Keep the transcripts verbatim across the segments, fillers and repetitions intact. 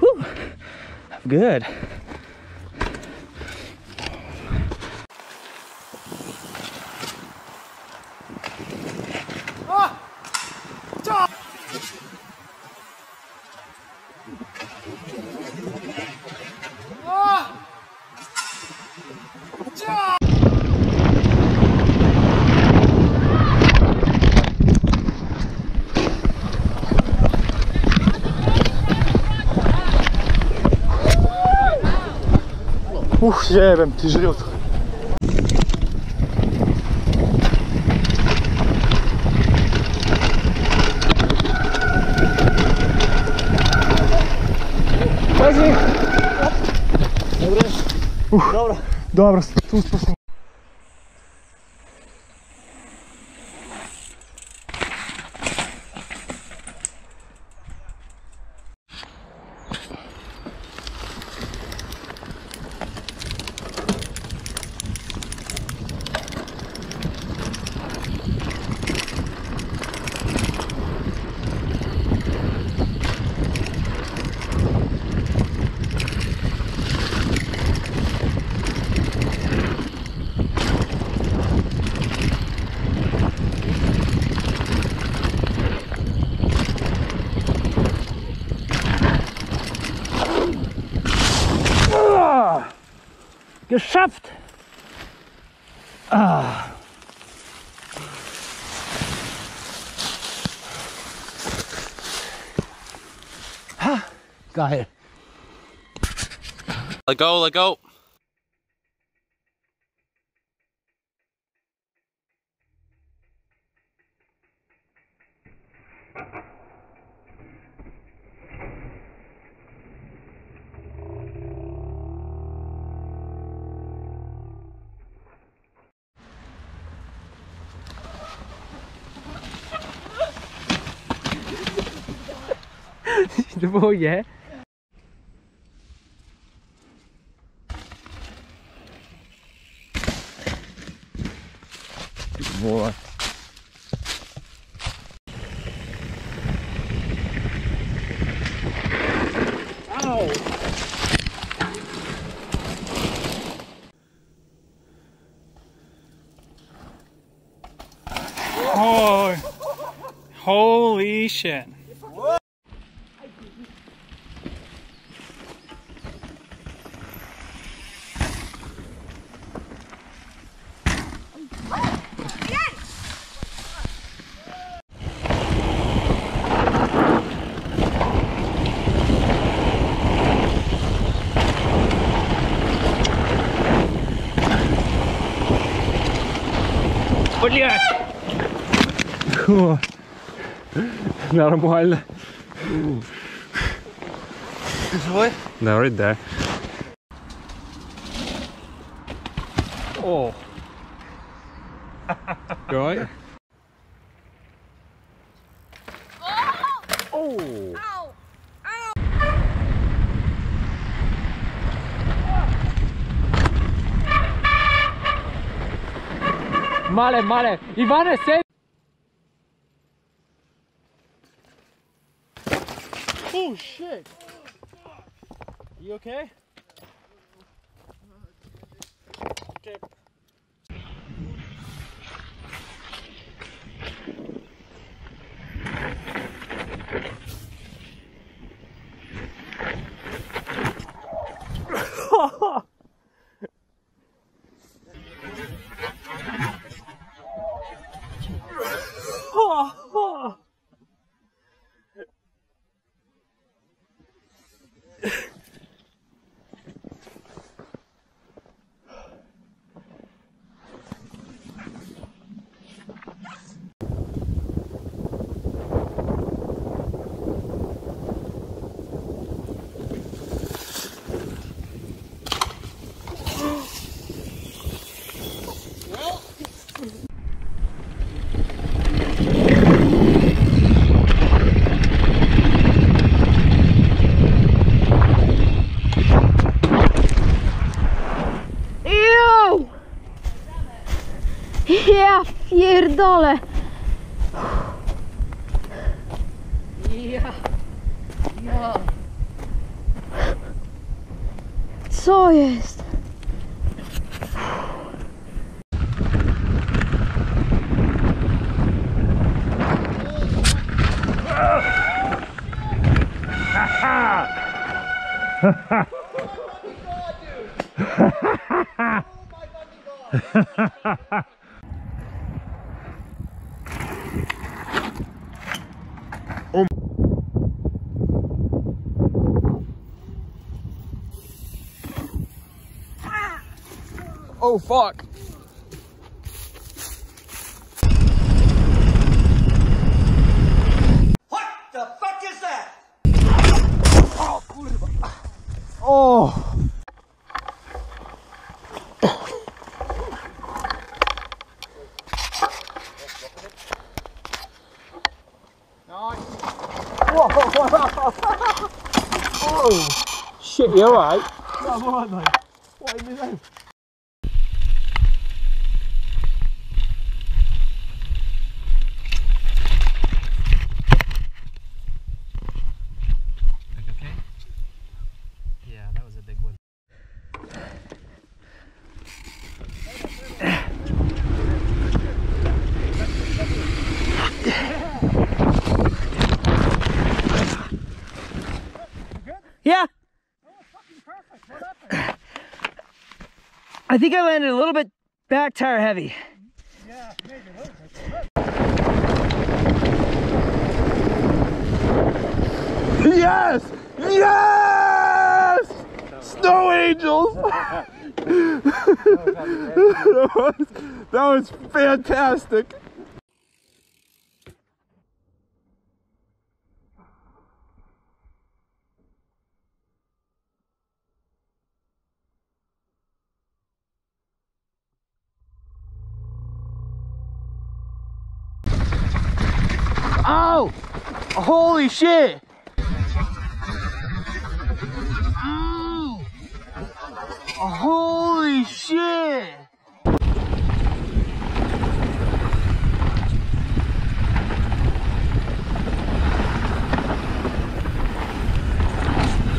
Whew. Good. Ух, я прям тяжело. Ух, добро. Добро, тут спасибо. Geschafft! Ah. Ha, geil. Let go, let go. Oh yeah. Good boy. Ow. Oh. Holy shit. Блять! О, нормально. Ты живой? Да, вроде да. О. Давай. Оу. Male, male, Ivane, save! Oh shit! You okay? Okay. Ja pierdolę. Ja. Ja. Co jest? Oh my fucking god, dude! Oh my fucking god! Oh fuck! What the fuck is that? Oh, kurwa. Oh. Nice. Whoa, whoa, whoa. Oh shit, you alright? Yeah, I'm alright mate. What in the name? I think I landed a little bit back tire heavy. Yeah, maybe a little bit. Yes! Yes! Snow angels! That was, that was fantastic. Oh, holy shit! Oh, holy shit!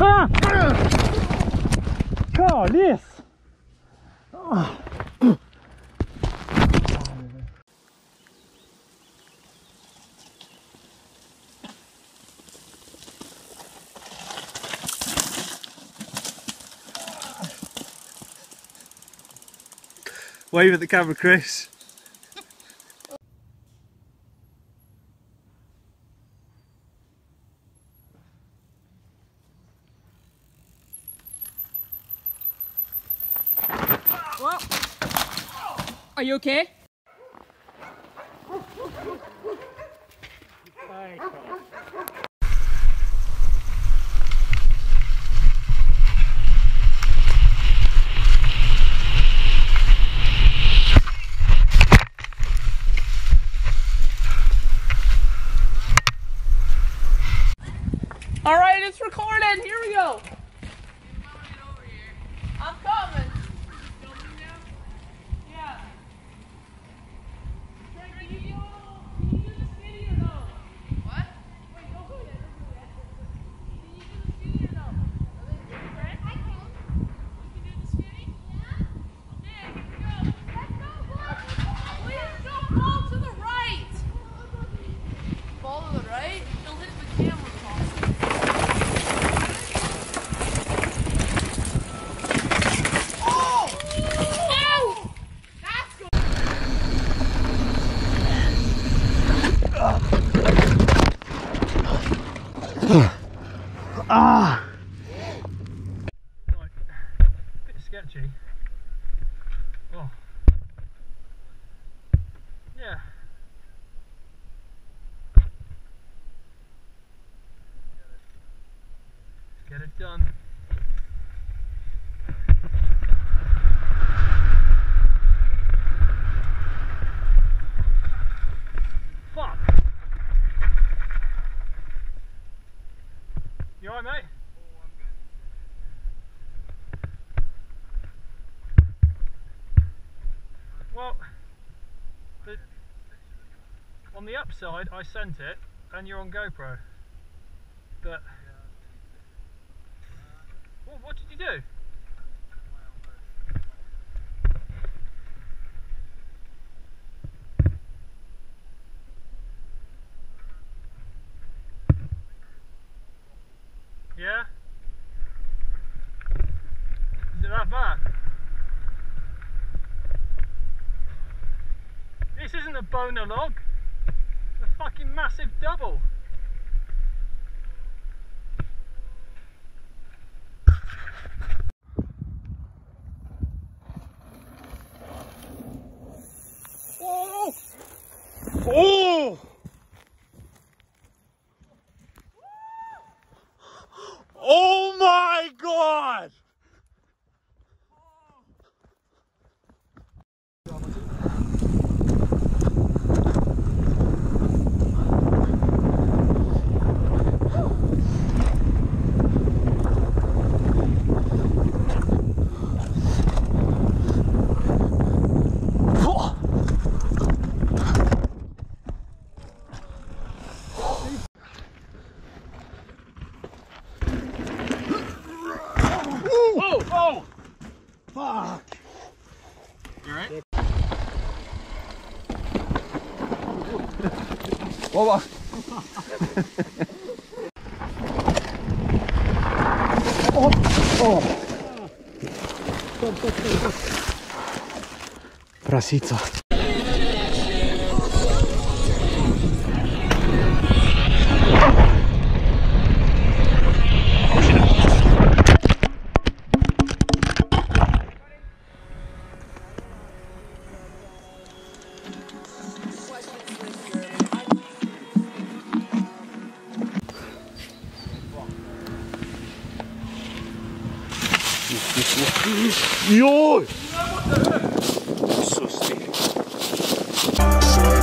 Ah! God, this! Oh. Wave at the camera, Chris. Whoa. Are you okay? Alright, it's recorded! Here we go! You're coming over here. I'm coming! You're filming now? Yeah. Are you, you, can you do the city or no? What? Wait, don't go yet. Can you do the city or no? Right? I can. You can do the city? Yeah. Okay, let's go. Let's go, boy! Please don't fall to the right! Fall to the right? Don't hit the camera. Ah! Right. Bit sketchy. Oh. Yeah. Let's get it done. On the upside, I sent it, and you're on GoPro. But well, what did you do? Yeah? Is it that bad? This isn't a boner log. It's a fucking massive double. Oh! Oh! Oh my God! Oh! Fuck! You alright? Whoa! Oh! Oh! Prasica. Yo! So sick.